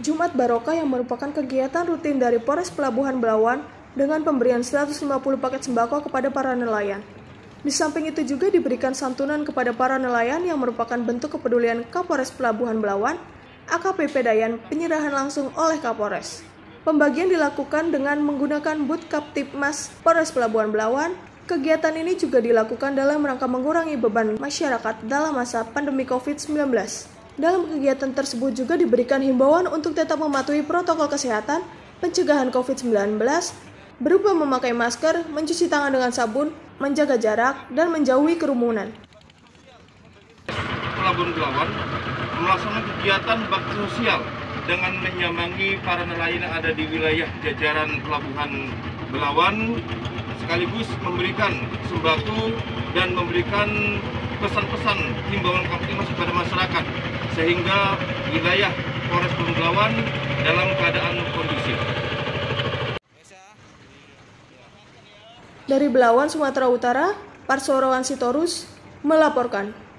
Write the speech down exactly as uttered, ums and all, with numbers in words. Jumat Barokah yang merupakan kegiatan rutin dari Polres Pelabuhan Belawan dengan pemberian seratus lima puluh paket sembako kepada para nelayan. Di samping itu juga diberikan santunan kepada para nelayan yang merupakan bentuk kepedulian Kapolres Pelabuhan Belawan, A K B P Dayan, penyerahan langsung oleh Kapolres. Pembagian dilakukan dengan menggunakan Bud Kaptipmas Polres Pelabuhan Belawan. Kegiatan ini juga dilakukan dalam rangka mengurangi beban masyarakat dalam masa pandemi COVID sembilan belas. Dalam kegiatan tersebut juga diberikan himbauan untuk tetap mematuhi protokol kesehatan, pencegahan COVID sembilan belas, berupa memakai masker, mencuci tangan dengan sabun, menjaga jarak, dan menjauhi kerumunan. Pelabuhan Belawan melaksanakan kegiatan bakti sosial dengan menyambangi para nelayan yang ada di wilayah jajaran Pelabuhan Belawan, sekaligus memberikan sembako dan memberikan pesan-pesan himbauan kamtipmas kepada masyarakat sehingga wilayah Polres Belawan dalam keadaan kondusif. Dari Belawan, Sumatera Utara, Parsaoran Sitorus melaporkan.